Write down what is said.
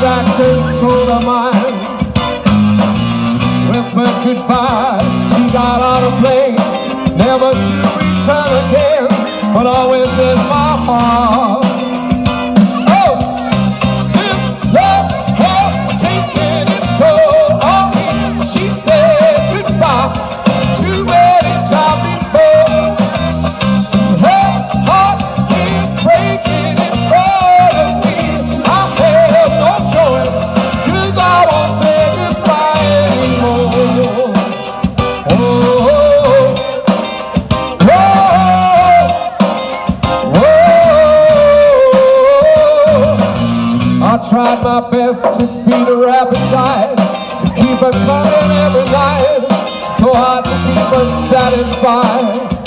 I control her mind. When first goodbye, she got on a plane, never to return again, but always in my heart. Oh, this love has taken its toll on me. She said goodbye too many times before. Her heart is breaking in front of me. I have no choice, 'cause I won't say goodbye anymore. I tried my best to feed her appetite, to keep her coming every night, so hard to keep her satisfied.